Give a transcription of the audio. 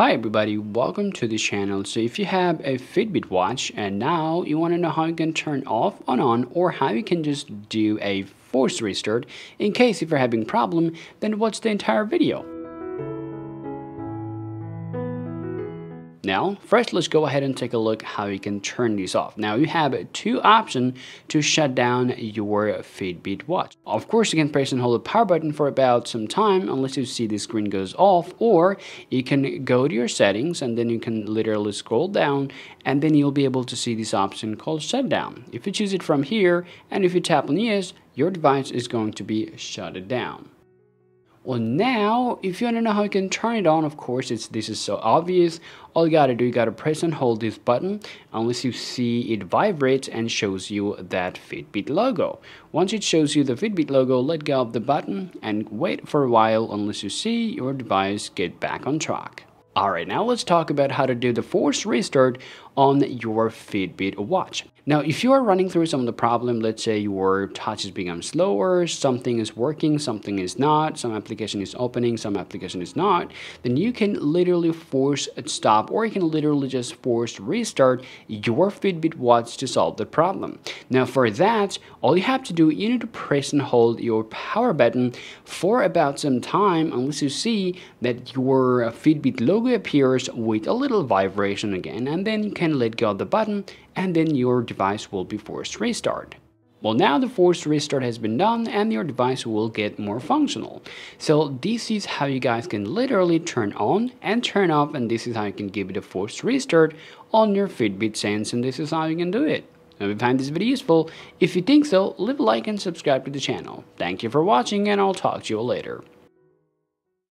Hi everybody, welcome to the channel. So if you have a Fitbit watch and now you want to know how you can turn off and on, or how you can just do a force restart in case if you're having problem, then watch the entire video. Now, first let's go ahead and take a look how you can turn these off. Now you have two options to shut down your Fitbit watch. Of course you can press and hold the power button for about some time unless you see the screen goes off, or you can go to your settings and then you can literally scroll down and then you'll be able to see this option called shutdown. If you choose it from here and if you tap on yes, your device is going to be shut down. Well, now, if you want to know how you can turn it on, of course, this is so obvious. All you gotta do, you gotta press and hold this button unless you see it vibrates and shows you that Fitbit logo. Once it shows you the Fitbit logo, let go of the button and wait for a while unless you see your device get back on track. Alright, now let's talk about how to do the force restart on your Fitbit watch. Now, if you are running through some of the problem, let's say your touch has become slower, something is working, something is not, some application is opening, some application is not, then you can literally force stop, or you can literally just force restart your Fitbit watch to solve the problem. Now, for that, all you have to do, you need to press and hold your power button for about some time unless you see that your Fitbit logo appears with a little vibration again, and then you can let go of the button and then your device will be forced restart. Well, now the forced restart has been done and your device will get more functional. So this is how you guys can literally turn on and turn off, and this is how you can give it a forced restart on your Fitbit Sense, and this is how you can do it. Now, if you find this video useful, if you think so, leave a like and subscribe to the channel. Thank you for watching and I'll talk to you later.